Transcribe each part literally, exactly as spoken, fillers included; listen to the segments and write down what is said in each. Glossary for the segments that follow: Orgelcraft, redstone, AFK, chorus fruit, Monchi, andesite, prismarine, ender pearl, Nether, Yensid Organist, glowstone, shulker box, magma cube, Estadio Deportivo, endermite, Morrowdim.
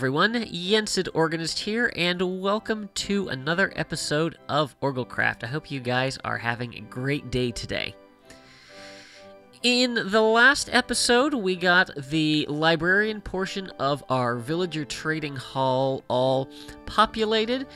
everyone, Yensid Organist here, and welcome to another episode of Orgelcraft. I hope you guys are having a great day today. In the last episode, we got the librarian portion of our villager trading hall all populated,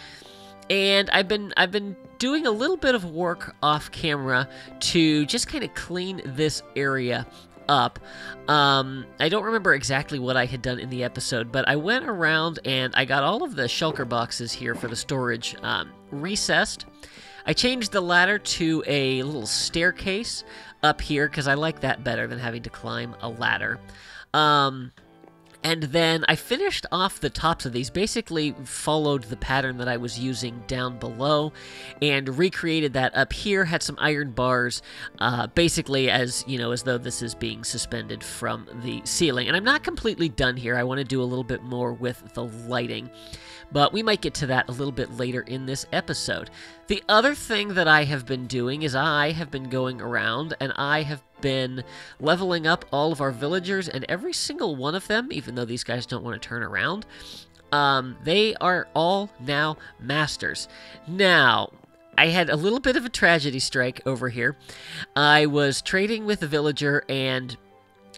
and I've been I've been doing a little bit of work off camera to just kind of clean this area up. Um, I don't remember exactly what I had done in the episode, but I went around and I got all of the shulker boxes here for the storage um, recessed. I changed the ladder to a little staircase up here because I like that better than having to climb a ladder. Um, and then I finished off the tops of these, basically followed the pattern that I was using down below and recreated that up here, had some iron bars, uh, basically as, you know, as though this is being suspended from the ceiling. And I'm not completely done here. I want to do a little bit more with the lighting, but we might get to that a little bit later in this episode. The other thing that I have been doing is I have been going around and I have been leveling up all of our villagers, and every single one of them, even though these guys don't want to turn around, um, they are all now masters. Now, I had a little bit of a tragedy strike over here. I was trading with a villager and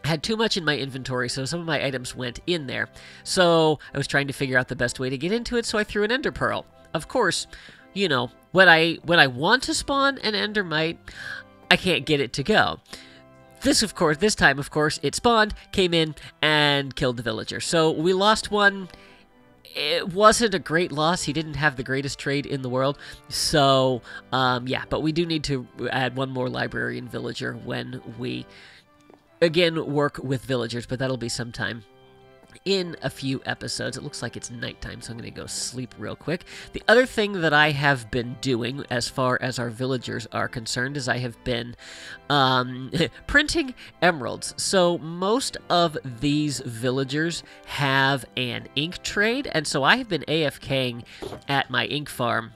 had too much in my inventory, so some of my items went in there. So I was trying to figure out the best way to get into it, so I threw an ender pearl. Of course, you know, when I, when I want to spawn an endermite, I can't get it to go. This, of course, this time, of course, it spawned, came in, and killed the villager. So we lost one. It wasn't a great loss. He didn't have the greatest trade in the world. So, um, yeah, but we do need to add one more librarian villager when we, again, work with villagers, but that'll be sometime in a few episodes. It looks like it's nighttime, so I'm going to go sleep real quick. The other thing that I have been doing as far as our villagers are concerned is I have been um, printing emeralds. So most of these villagers have an ink trade, and so I have been A F K ing at my ink farm.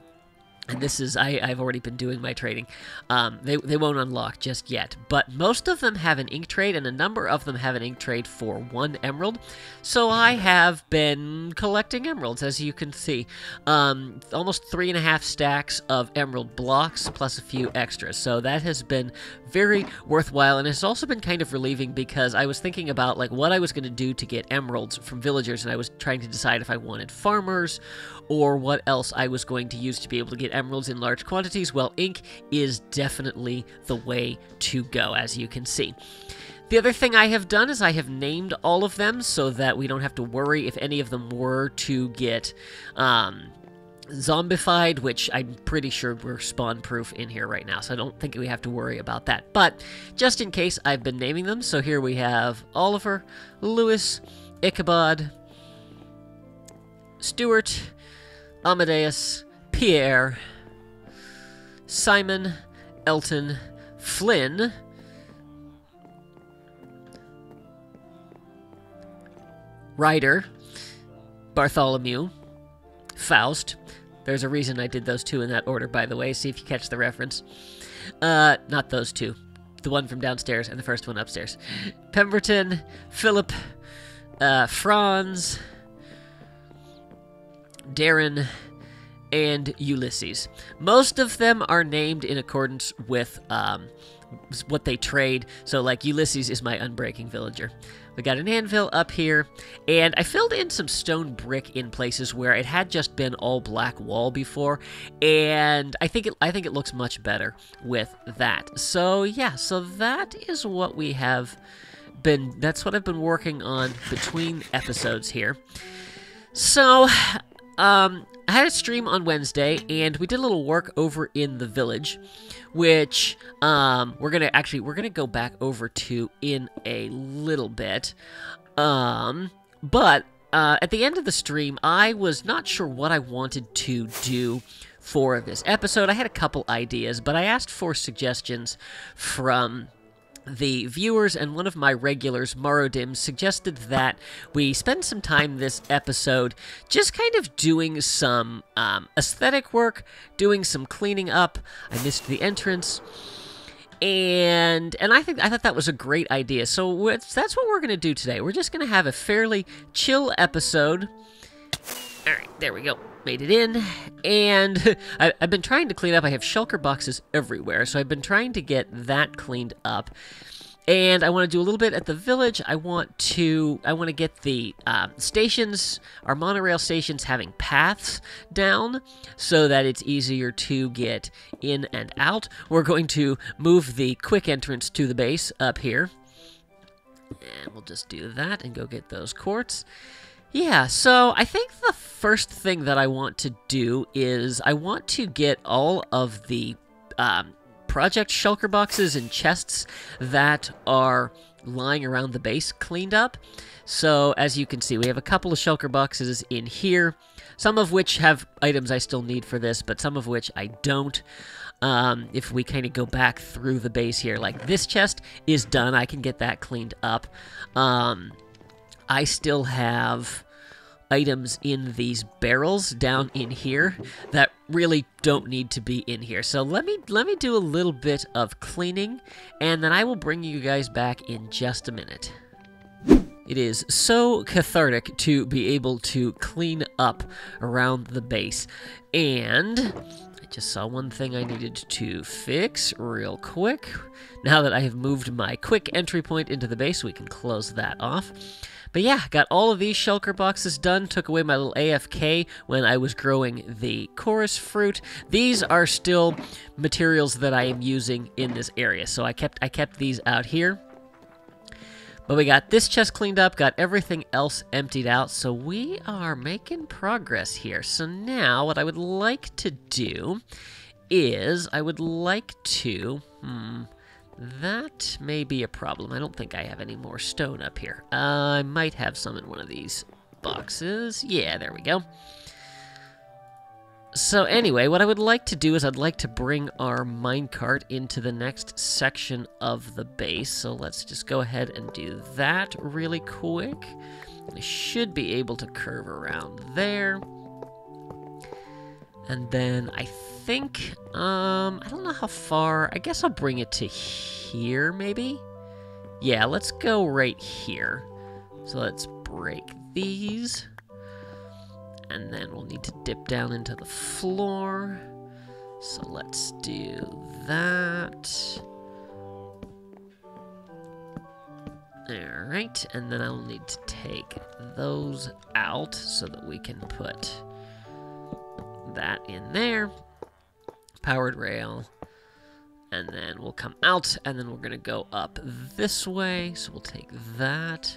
And this is, I, I've already been doing my trading. Um, they, they won't unlock just yet. But most of them have an ink trade, and a number of them have an ink trade for one emerald. So I have been collecting emeralds, as you can see. Um, almost three and a half stacks of emerald blocks, plus a few extras. So that has been very worthwhile, and it's also been kind of relieving because I was thinking about, like, what I was going to do to get emeralds from villagers, and I was trying to decide if I wanted farmers or what else I was going to use to be able to get emeralds. emeralds in large quantities. Well, ink is definitely the way to go, as you can see. The other thing I have done is I have named all of them so that we don't have to worry if any of them were to get um, zombified, which I'm pretty sure we're spawn-proof in here right now, so I don't think we have to worry about that. But just in case, I've been naming them. So here we have Oliver, Lewis, Ichabod, Stuart, Amadeus, Pierre, Simon, Elton, Flynn, Ryder, Bartholomew, Faust. There's a reason I did those two in that order, by the way. See if you catch the reference. Uh, not those two. The one from downstairs and the first one upstairs. Pemberton, Philip, uh, Franz, Darren, and Ulysses. Most of them are named in accordance with um, what they trade. So, like, Ulysses is my unbreaking villager. We got an anvil up here, and I filled in some stone brick in places where it had just been all black wall before, and I think it, I think it looks much better with that. So, yeah, so that is what we have been, that's what I've been working on between episodes here. So, um... I had a stream on Wednesday, and we did a little work over in the village, which um, we're gonna actually we're gonna go back over to in a little bit. Um, but uh, at the end of the stream, I was not sure what I wanted to do for this episode. I had a couple ideas, but I asked for suggestions from the viewers, and one of my regulars, Morrowdim, suggested that we spend some time this episode just kind of doing some um, aesthetic work, doing some cleaning up. I missed the entrance, and and I think I thought that was a great idea. So that's what we're going to do today. We're just going to have a fairly chill episode. Alright, there we go. Made it in, and I, I've been trying to clean up. I have shulker boxes everywhere, so I've been trying to get that cleaned up. And I want to do a little bit at the village. I want to I want to get the uh, stations, our monorail stations, having paths down so that it's easier to get in and out. We're going to move the quick entrance to the base up here. And we'll just do that and go get those quartz. Yeah, so I think the first thing that I want to do is I want to get all of the um, project shulker boxes and chests that are lying around the base cleaned up. So as you can see, we have a couple of shulker boxes in here, some of which have items I still need for this, but some of which I don't. Um, if we kind of go back through the base here, like this chest is done. I can get that cleaned up. Um, I still have items in these barrels down in here that really don't need to be in here. So let me let me do a little bit of cleaning, and then I will bring you guys back in just a minute. It is so cathartic to be able to clean up around the base. And I just saw one thing I needed to fix real quick. Now that I have moved my quick entry point into the base, we can close that off. But yeah, got all of these shulker boxes done, took away my little A F K when I was growing the chorus fruit. These are still materials that I am using in this area, so I kept I kept these out here. But we got this chest cleaned up, got everything else emptied out, so we are making progress here. So now what I would like to do is I would like to... Hmm, that may be a problem. I don't think I have any more stone up here. Uh, I might have some in one of these boxes. Yeah, there we go. So anyway, what I would like to do is I'd like to bring our minecart into the next section of the base. So let's just go ahead and do that really quick. I should be able to curve around there. And then I think... I think, um, I don't know how far, I guess I'll bring it to here, maybe? Yeah, let's go right here. So let's break these. And then we'll need to dip down into the floor. So let's do that. Alright, and then I'll need to take those out so that we can put that in there. Powered rail, and then we'll come out, and then we're gonna go up this way, so we'll take that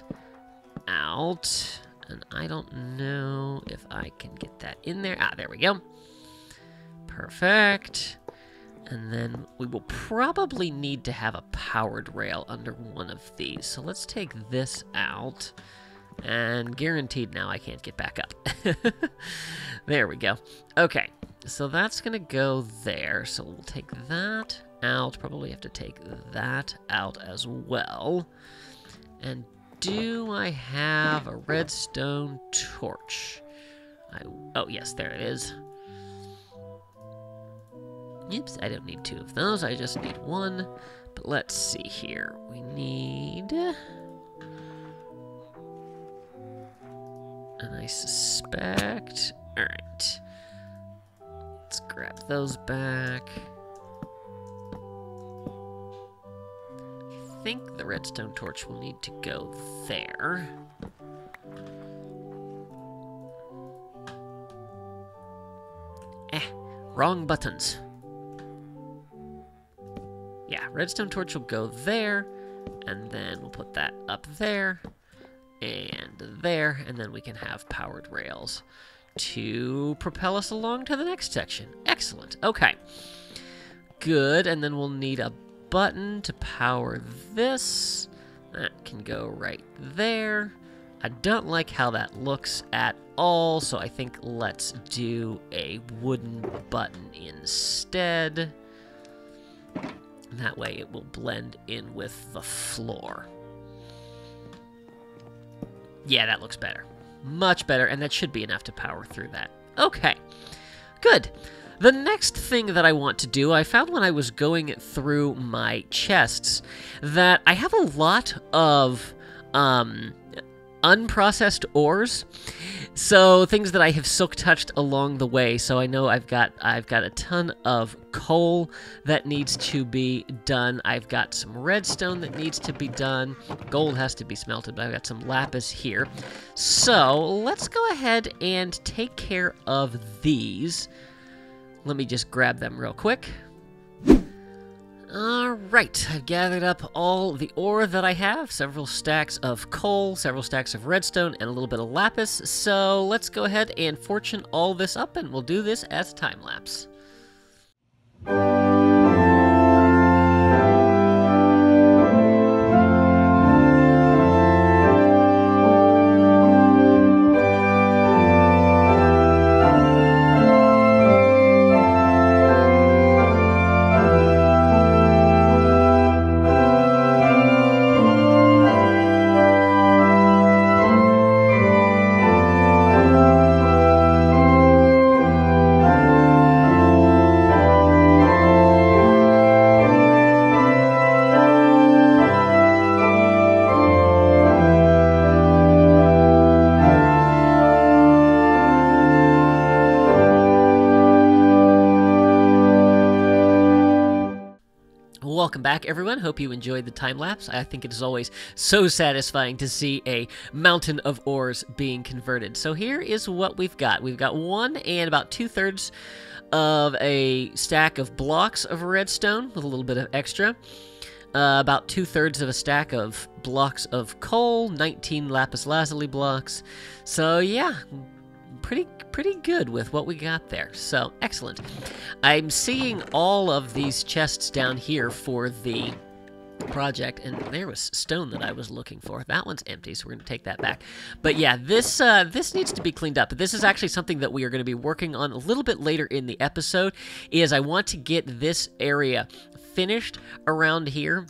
out, and I don't know if I can get that in there. Ah, there we go. Perfect. And then we will probably need to have a powered rail under one of these, so let's take this out, and guaranteed now I can't get back up. There we go. Okay. So that's going to go there, so we'll take that out, probably have to take that out as well. And do I have a redstone torch? I, oh yes, there it is. Oops, I don't need two of those, I just need one. But let's see here, we need... And I suspect... Alright. Let's grab those back. I think the redstone torch will need to go there. Eh, wrong buttons. Yeah, redstone torch will go there, and then we'll put that up there, and there, and then we can have powered rails to propel us along to the next section. Excellent. Okay. Good. And then we'll need a button to power this. That can go right there. I don't like how that looks at all, so I think let's do a wooden button instead. That way it will blend in with the floor. Yeah, that looks better. Much better, and that should be enough to power through that. Okay, good. The next thing that I want to do, I found when I was going through my chests that I have a lot of um, unprocessed ores. So things that I have silk touched along the way. So I know I've got I've got a ton of coal that needs to be done. I've got some redstone that needs to be done. Gold has to be smelted, but I've got some lapis here. So let's go ahead and take care of these. Let me just grab them real quick. Alright, I've gathered up all the ore that I have, several stacks of coal, several stacks of redstone, and a little bit of lapis, so let's go ahead and fortune all this up, and we'll do this as a time lapse. Welcome back, everyone. Hope you enjoyed the time lapse. I think it is always so satisfying to see a mountain of ores being converted. So here is what we've got. We've got one and about two-thirds of a stack of blocks of redstone with a little bit of extra. Uh, about two-thirds of a stack of blocks of coal, nineteen lapis lazuli blocks. So yeah, pretty pretty good with what we got there. So, excellent. I'm seeing all of these chests down here for the project, and there was stone that I was looking for. That one's empty, so we're going to take that back. But yeah, this uh, this needs to be cleaned up. But this is actually something that we are going to be working on a little bit later in the episode, is I want to get this area finished around here.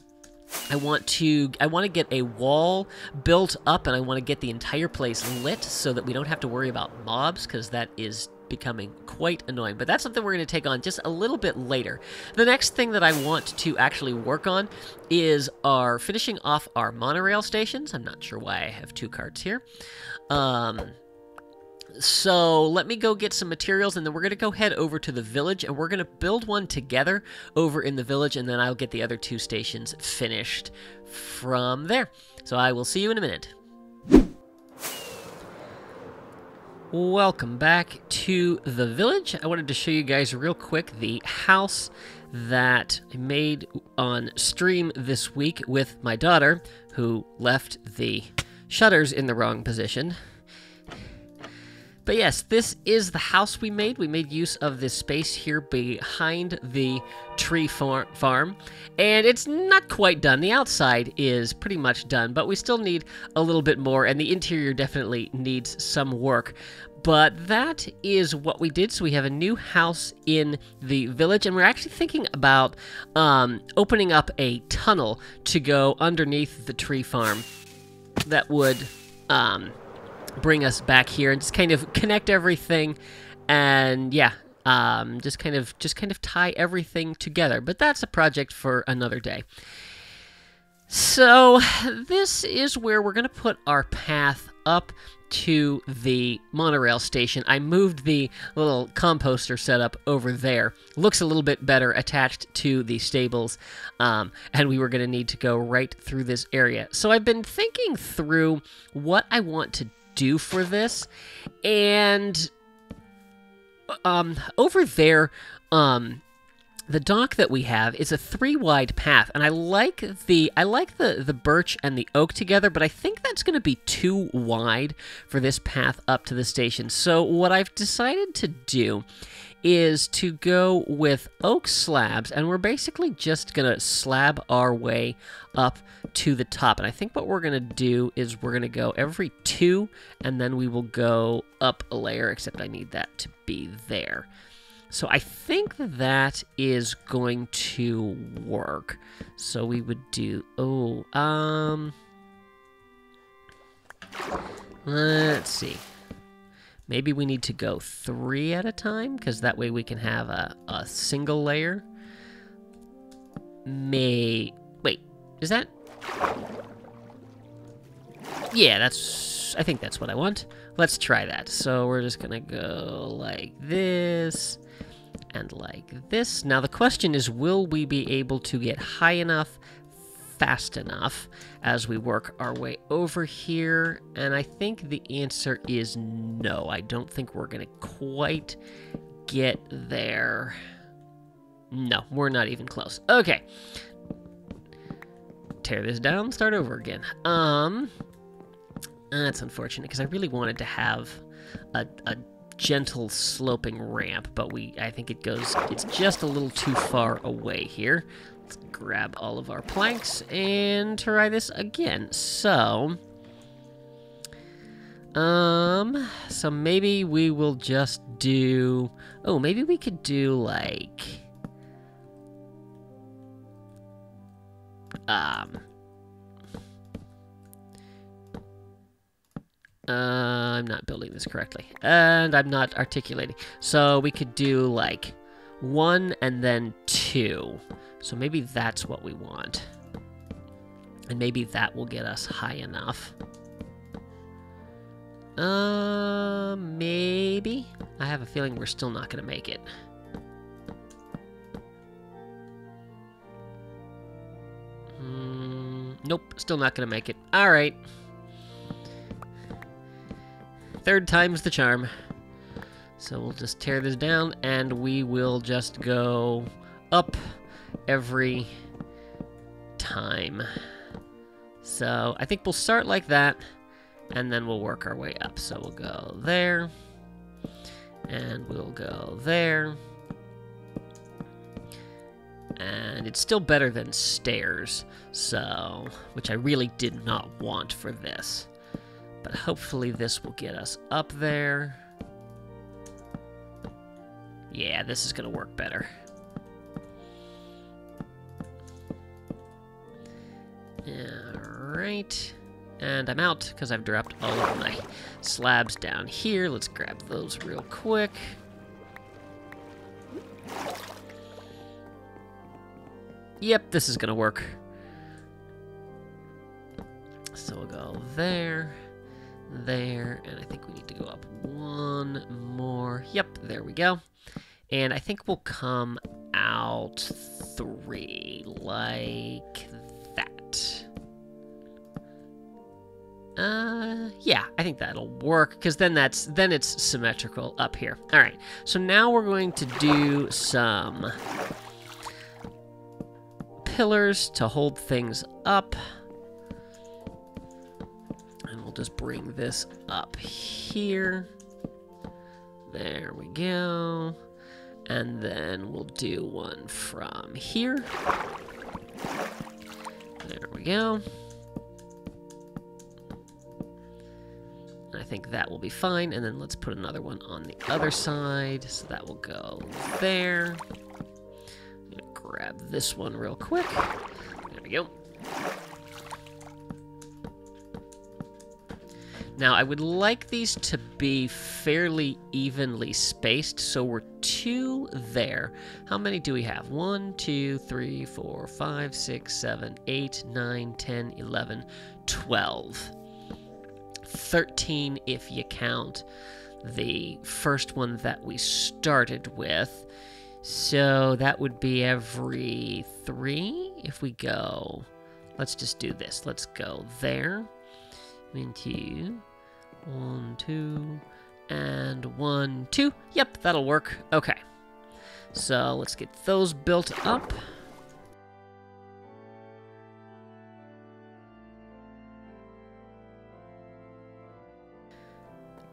I want to I want to get a wall built up, and I want to get the entire place lit so that we don't have to worry about mobs, because that is becoming quite annoying. But that's something we're going to take on just a little bit later. The next thing that I want to actually work on is our finishing off our monorail stations. I'm not sure why I have two cards here. Um... So let me go get some materials, and then we're going to go head over to the village, and we're going to build one together over in the village, and then I'll get the other two stations finished from there. So I will see you in a minute. Welcome back to the village. I wanted to show you guys real quick the house that I made on stream this week with my daughter, who left the shutters in the wrong position. But yes, this is the house we made. We made use of this space here behind the tree far farm. And it's not quite done. The outside is pretty much done, but we still need a little bit more, and the interior definitely needs some work. But that is what we did. So we have a new house in the village, and we're actually thinking about um, opening up a tunnel to go underneath the tree farm that would... Um, bring us back here and just kind of connect everything, and yeah, um, just kind of just kind of tie everything together. But that's a project for another day. So this is where we're going to put our path up to the monorail station. I moved the little composter setup over there. Looks a little bit better attached to the stables, um, and we were going to need to go right through this area. So I've been thinking through what I want to do do for this, and um, over there, um, the dock that we have is a three-wide path, and I like the I like the the birch and the oak together, but I think that's going to be too wide for this path up to the station. So what I've decided to do is to go with oak slabs, and we're basically just going to slab our way up to the top. And I think what we're going to do is we're going to go every two, and then we will go up a layer, except I need that to be there. So I think that is going to work. So we would do... Oh, um... let's see. Maybe we need to go three at a time, because that way we can have a, a single layer. May... Wait, is that... Yeah, that's... I think that's what I want. Let's try that. So we're just gonna go like this, and like this. Now the question is, will we be able to get high enough, fast enough, as we work our way over here? And I think the answer is no. I don't think we're gonna quite get there. No, we're not even close. Okay. Tear this down, start over again. Um, that's unfortunate, because I really wanted to have a, a gentle sloping ramp, but we, I think it goes, it's just a little too far away here. Let's grab all of our planks and try this again. So, um, so maybe we will just do, oh, maybe we could do like, Um, uh, I'm not building this correctly, and I'm not articulating. So we could do like one and then two. So maybe that's what we want. And maybe that will get us high enough. Um, uh, maybe. I have a feeling we're still not going to make it. Nope, still not gonna make it. Alright. Third time's the charm. So we'll just tear this down, and we will just go up every time. So I think we'll start like that, and then we'll work our way up. So we'll go there, and we'll go there. And it's still better than stairs, so, which I really did not want for this. But hopefully this will get us up there. Yeah, this is going to work better. Alright. And I'm out, because I've dropped all of my slabs down here. Let's grab those real quick. Yep, this is gonna work. So we'll go there, there, and I think we need to go up one more. Yep, there we go. And I think we'll come out three, like that. Uh, yeah, I think that'll work, because then that's then it's symmetrical up here. All right, so now we're going to do some pillars to hold things up, and we'll just bring this up here. There we go. And then we'll do one from here. There we go. And I think that will be fine. And then let's put another one on the other side, so that will go there. Grab this one real quick. There we go. Now, I would like these to be fairly evenly spaced, so we're two there. How many do we have? One, two, three, four, five, six, seven, eight, nine, ten, eleven, twelve. Thirteen if you count the first one that we started with. So that would be every three. If we go, let's just do this. Let's go there, into one, two, and one, two. Yep, that'll work. Okay. So let's get those built up.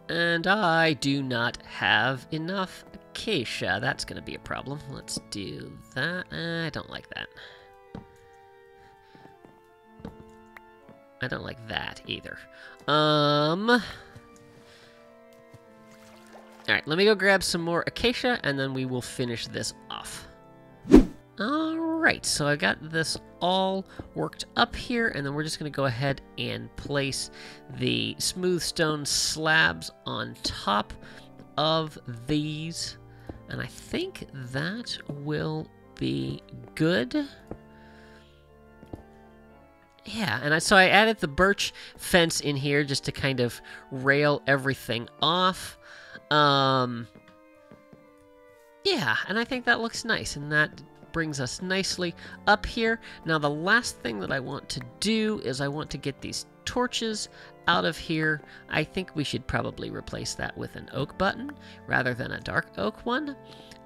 And I do not have enough acacia. That's going to be a problem. Let's do that. I don't like that. I don't like that either. Um. Alright, let me go grab some more acacia, and then we will finish this off. Alright, so I got this all worked up here, and then we're just going to go ahead and place the smooth stone slabs on top of these, and I think that will be good. Yeah, and I, so I added the birch fence in here just to kind of rail everything off. Um, yeah, and I think that looks nice, and that brings us nicely up here. Now the last thing that I want to do is I want to get these torches out of here. I think we should probably replace that with an oak button rather than a dark oak one.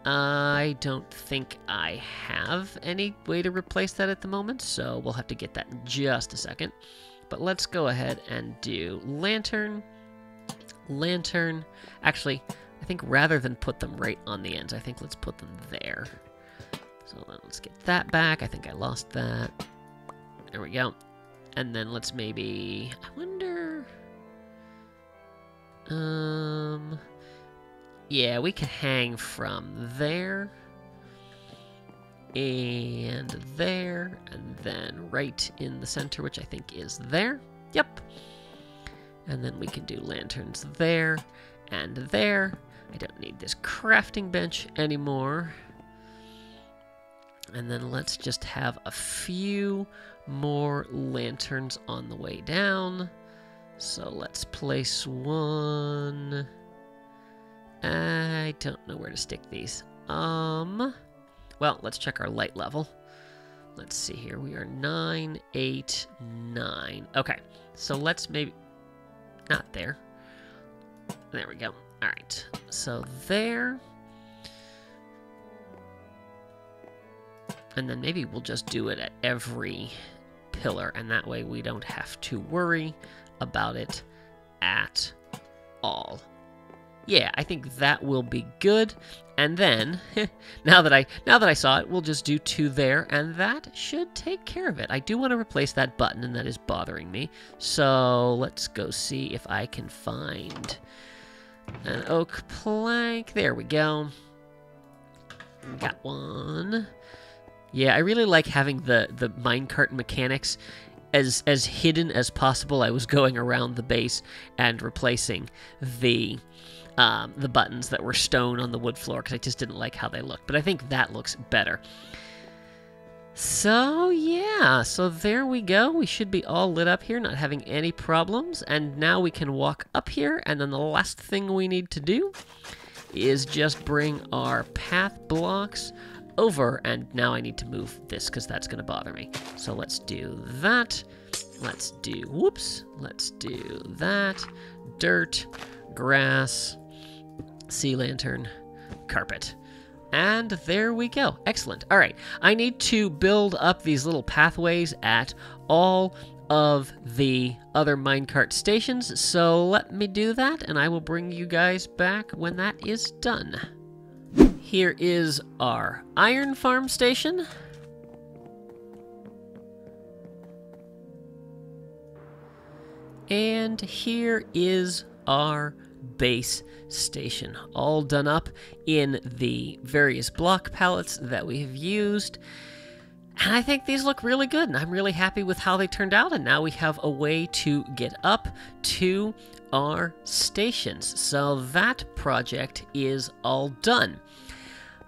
I don't think I have any way to replace that at the moment, so we'll have to get that in just a second. But let's go ahead and do lantern, lantern. Actually, I think rather than put them right on the ends, I think let's put them there. So let's get that back. I think I lost that. There we go. And then let's maybe, I wonder, um, yeah, we can hang from there, and there, and then right in the center, which I think is there. Yep. And then we can do lanterns there, and there. I don't need this crafting bench anymore. And then let's just have a few more lanterns on the way down. So let's place one. I don't know where to stick these. Um, well, let's check our light level. Let's see here. We are nine, eight, nine. Okay, so let's maybe... Not there. There we go. All right, so there... And then maybe we'll just do it at every pillar, and that way we don't have to worry about it at all. Yeah, I think that will be good. And then, now that I now that I saw it, we'll just do two there, and that should take care of it. I do want to replace that button, and that is bothering me. So let's go see if I can find an oak plank. There we go. Got one. Yeah, I really like having the, the minecart mechanics as as hidden as possible. I was going around the base and replacing the um, the buttons that were stone on the wood floor because I just didn't like how they looked. But I think that looks better. So, yeah. So there we go. We should be all lit up here, not having any problems. And now we can walk up here. And then the last thing we need to do is just bring our path blocks over, and now I need to move this because that's going to bother me. So let's do that. Let's do, whoops, let's do that. Dirt, grass, sea lantern, carpet. And there we go. Excellent. All right. I need to build up these little pathways at all of the other minecart stations. So let me do that, and I will bring you guys back when that is done. Here is our iron farm station. And here is our base station, all done up in the various block palettes that we have used. And I think these look really good, and I'm really happy with how they turned out, and now we have a way to get up to our stations. So that project is all done.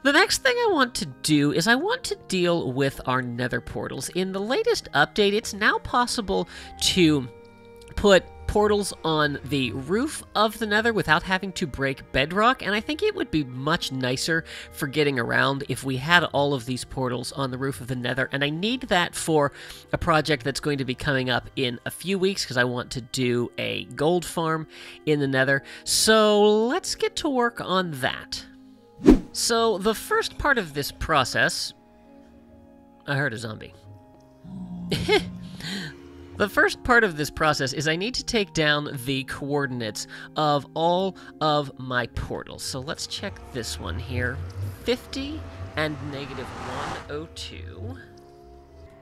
The next thing I want to do is I want to deal with our nether portals. In the latest update, it's now possible to put portals on the roof of the nether without having to break bedrock, and I think it would be much nicer for getting around if we had all of these portals on the roof of the nether, and I need that for a project that's going to be coming up in a few weeks because I want to do a gold farm in the nether. So let's get to work on that. So the first part of this process... I heard a zombie. The first part of this process is I need to take down the coordinates of all of my portals. So let's check this one here. fifty and negative one oh two.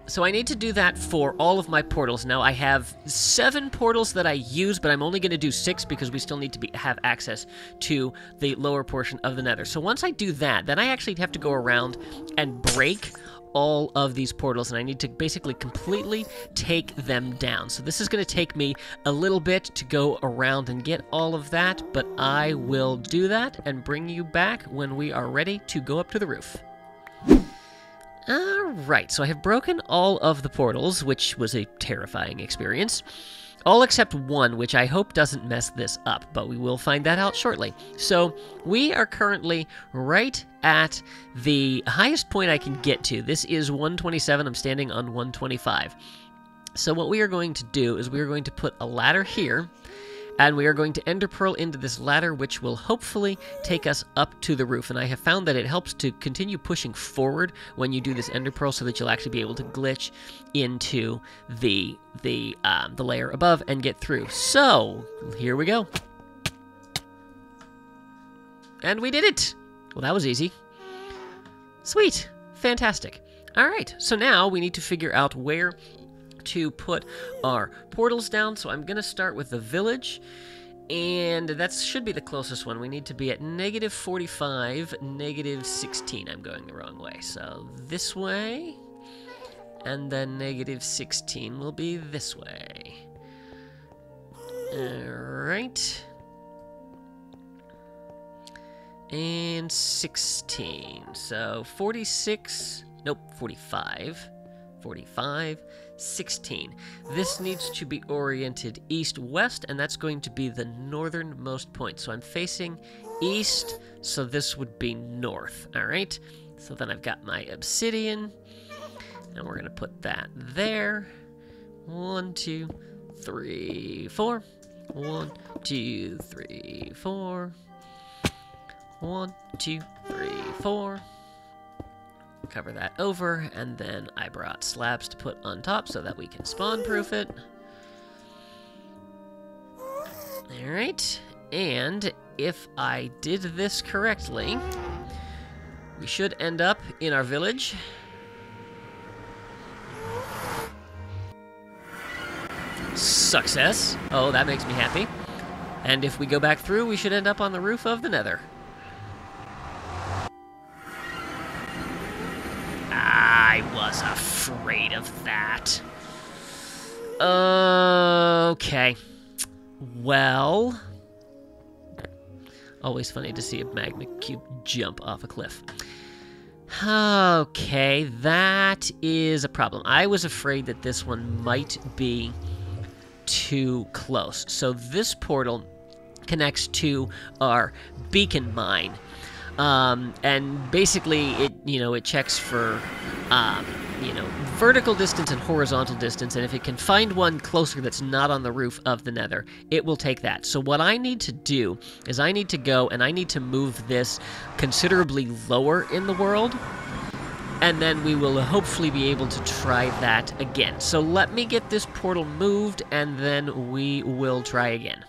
So I need to do that for all of my portals. Now I have seven portals that I use, but I'm only going to do six because we still need to be, have access to the lower portion of the nether. So once I do that, then I actually have to go around and break all of these portals, and I need to basically completely take them down. So this is going to take me a little bit to go around and get all of that, but I will do that and bring you back when we are ready to go up to the roof. Alright, so I have broken all of the portals, which was a terrifying experience. All except one, which I hope doesn't mess this up, but we will find that out shortly. So, we are currently right at the highest point I can get to. This is one twenty-seven, I'm standing on one twenty-five. So what we are going to do is we are going to put a ladder here, and we are going to ender pearl into this ladder, which will hopefully take us up to the roof. And I have found that it helps to continue pushing forward when you do this ender pearl, so that you'll actually be able to glitch into the the um, the layer above and get through. So here we go, and we did it. Well, that was easy. Sweet, fantastic. All right, so now we need to figure out where to put our portals down. So I'm going to start with the village, and that should be the closest one. We need to be at negative forty-five, negative sixteen. I'm going the wrong way. So this way, and then negative sixteen will be this way. Alright. And sixteen. So forty-six, nope, forty-five. forty-five, sixteen. This needs to be oriented east-west, and that's going to be the northernmost point. So I'm facing east, so this would be north. All right. So then I've got my obsidian, and we're going to put that there. One, two, three, four. One, two, three, four. One, two, three, four. Cover that over, and then I brought slabs to put on top so that we can spawn-proof it. Alright, and if I did this correctly, we should end up in our village. Success! Oh, that makes me happy. And if we go back through, we should end up on the roof of the Nether. I was afraid of that. Okay. Well. Always funny to see a magma cube jump off a cliff. Okay, that is a problem. I was afraid that this one might be too close. So this portal connects to our beacon mine. Um, and basically, it, you know, it checks for, um, you know, vertical distance and horizontal distance, and if it can find one closer that's not on the roof of the Nether, it will take that. So what I need to do is I need to go and I need to move this considerably lower in the world, and then we will hopefully be able to try that again. So let me get this portal moved, and then we will try again.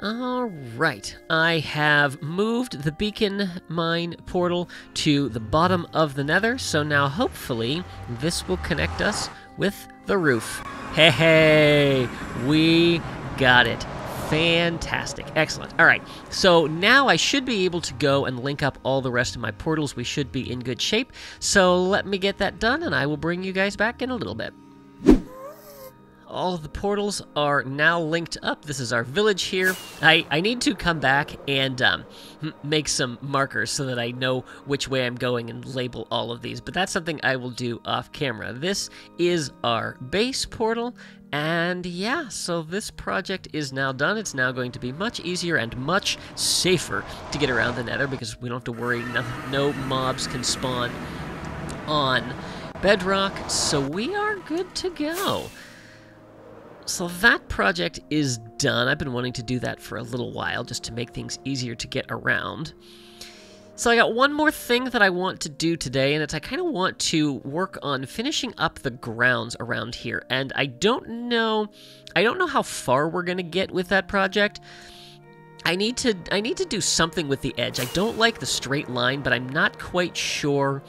Alright, I have moved the beacon mine portal to the bottom of the Nether, so now hopefully this will connect us with the roof. Hey, hey, we got it. Fantastic. Excellent. Alright, so now I should be able to go and link up all the rest of my portals. We should be in good shape, so let me get that done, and I will bring you guys back in a little bit. All of the portals are now linked up. This is our village here. I, I need to come back and um, make some markers so that I know which way I'm going and label all of these, but that's something I will do off camera. This is our base portal, and yeah, so this project is now done. It's now going to be much easier and much safer to get around the Nether, because we don't have to worry. No, no mobs can spawn on bedrock, so we are good to go. So that project is done. I've been wanting to do that for a little while, just to make things easier to get around. So I got one more thing that I want to do today, and it's I kind of want to work on finishing up the grounds around here. And I don't know, I don't know how far we're gonna get with that project. I need to, I need to do something with the edge. I don't like the straight line, but I'm not quite sure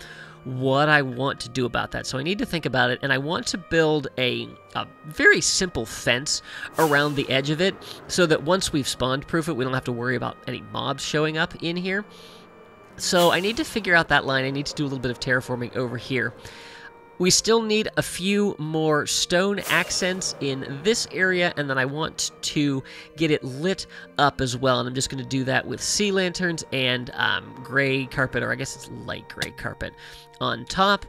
what I want to do about that. So I need to think about it, and I want to build a, a very simple fence around the edge of it, so that once we've spawn-proof it, we don't have to worry about any mobs showing up in here. So I need to figure out that line. I need to do a little bit of terraforming over here. We still need a few more stone accents in this area, and then I want to get it lit up as well, and I'm just going to do that with sea lanterns and um, gray carpet, or I guess it's light gray carpet on top.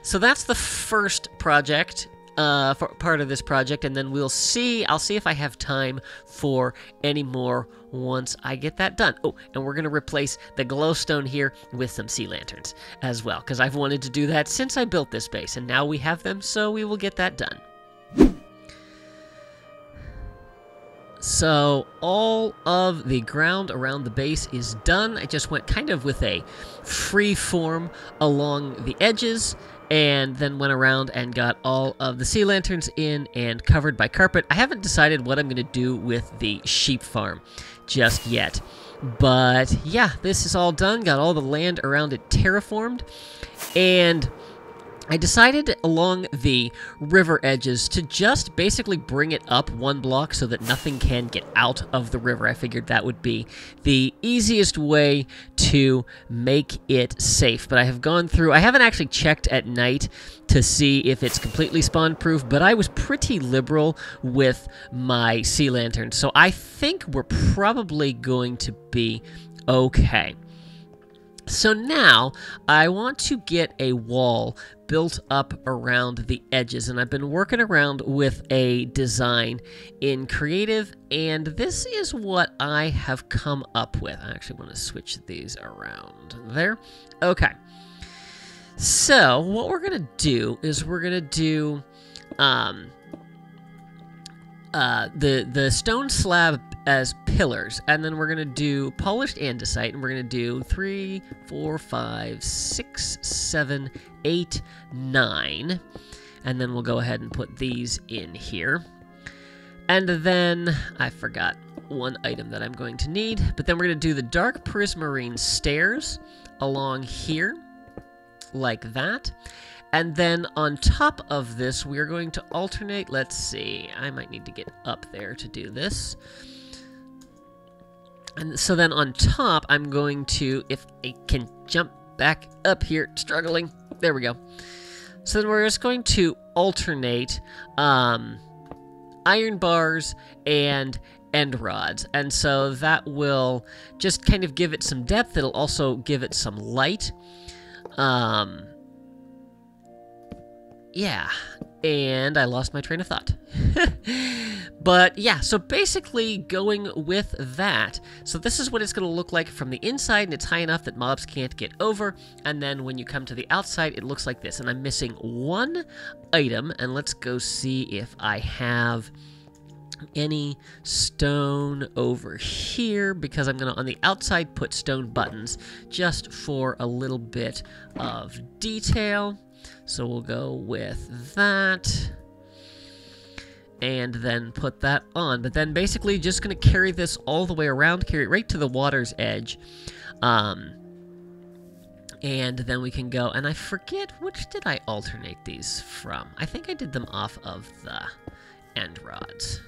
So that's the first project, uh, for part of this project, and then we'll see, I'll see if I have time for any more once I get that done. Oh, and we're going to replace the glowstone here with some sea lanterns as well, because I've wanted to do that since I built this base, and now we have them, so we will get that done. So all of the ground around the base is done. I just went kind of with a free form along the edges, and then went around and got all of the sea lanterns in and covered by carpet. I haven't decided what I'm going to do with the sheep farm just yet. But yeah, this is all done. Got all the land around it terraformed. And I decided along the river edges to just basically bring it up one block so that nothing can get out of the river. I figured that would be the easiest way to make it safe. But I have gone through, I haven't actually checked at night to see if it's completely spawn proof, but I was pretty liberal with my sea lanterns. So I think we're probably going to be okay. So now I want to get a wall built up around the edges, and I've been working around with a design in creative, and this is what I have come up with. I actually want to switch these around there. Okay. So what we're going to do is we're going to do um, uh, the, the stone slab as pillars, and then we're gonna do polished andesite, and we're gonna do three, four, five, six, seven, eight, nine, and then we'll go ahead and put these in here. And then I forgot one item that I'm going to need, but then we're gonna do the dark prismarine stairs along here, like that. And then on top of this, we're going to alternate, let's see, I might need to get up there to do this. And so then on top, I'm going to, if I can jump back up here, struggling, there we go. So then we're just going to alternate um, iron bars and end rods. And so that will just kind of give it some depth. It'll also give it some light. Um, yeah, and I lost my train of thought. But yeah, so basically going with that. So this is what it's going to look like from the inside, and it's high enough that mobs can't get over. And then when you come to the outside, it looks like this. And I'm missing one item, and let's go see if I have any stone over here, because I'm going to, on the outside, put stone buttons just for a little bit of detail. So we'll go with that, and then put that on. But then basically just going to carry this all the way around, carry it right to the water's edge. Um, and then we can go, and I forget, which did I alternate these from? I think I did them off of the end rods.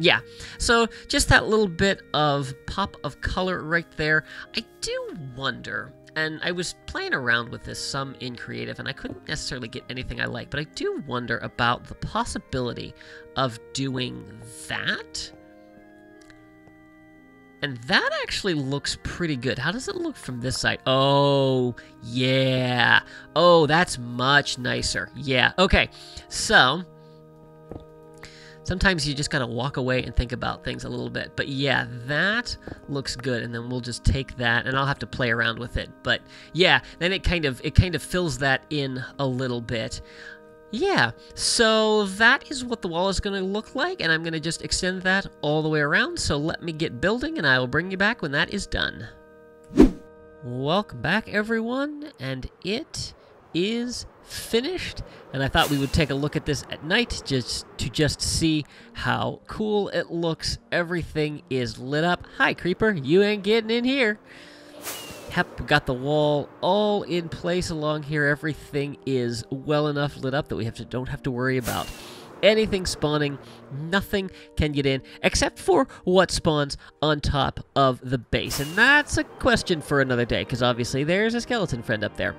Yeah, so just that little bit of pop of color right there. I do wonder, and I was playing around with this some in creative, and I couldn't necessarily get anything I like, but I do wonder about the possibility of doing that. And that actually looks pretty good. How does it look from this side? Oh, yeah. Oh, that's much nicer. Yeah, okay. So sometimes you just gotta walk away and think about things a little bit. But yeah, that looks good, and then we'll just take that, and I'll have to play around with it. But yeah, then it kind of it kind of fills that in a little bit. Yeah, so that is what the wall is gonna look like, and I'm gonna just extend that all the way around. So let me get building, and I will bring you back when that is done. Welcome back, everyone, and it is finished, and I thought we would take a look at this at night just to just see how cool it looks. Everything is lit up. Hi, creeper, you ain't getting in here. Yep, got the wall all in place along here. Everything is well enough lit up that we have to don't have to worry about anything spawning. Nothing can get in except for what spawns on top of the base, and that's a question for another day, because obviously there's a skeleton friend up there.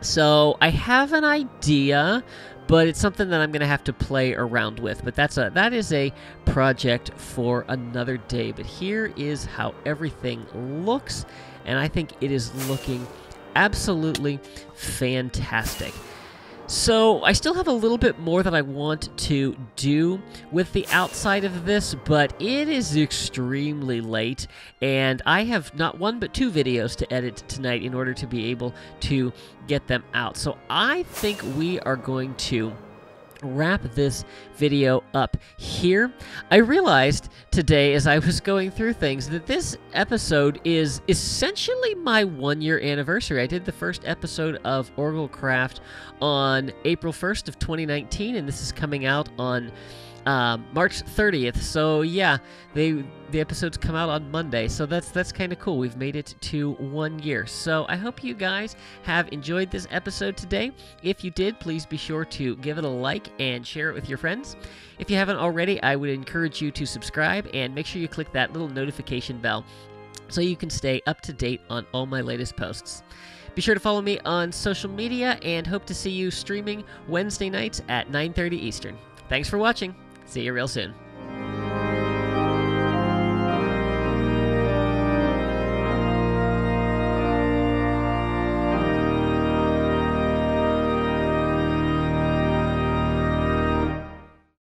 So I have an idea, but it's something that I'm going to have to play around with. But that's a, that is a project for another day. But here is how everything looks, and I think it is looking absolutely fantastic. So I still have a little bit more that I want to do with the outside of this, but it is extremely late, and I have not one but two videos to edit tonight in order to be able to get them out. So I think we are going to wrap this video up here. I realized today as I was going through things that this episode is essentially my one-year anniversary. I did the first episode of Orgelcraft on April first of twenty nineteen, and this is coming out on uh, March thirtieth. So yeah, they the episodes come out on Monday. So that's that's kind of cool. We've made it to one year. So I hope you guys have enjoyed this episode today. If you did, please be sure to give it a like and share it with your friends. If you haven't already, I would encourage you to subscribe and make sure you click that little notification bell so you can stay up to date on all my latest posts. Be sure to follow me on social media and hope to see you streaming Wednesday nights at nine thirty Eastern. Thanks for watching. See you real soon.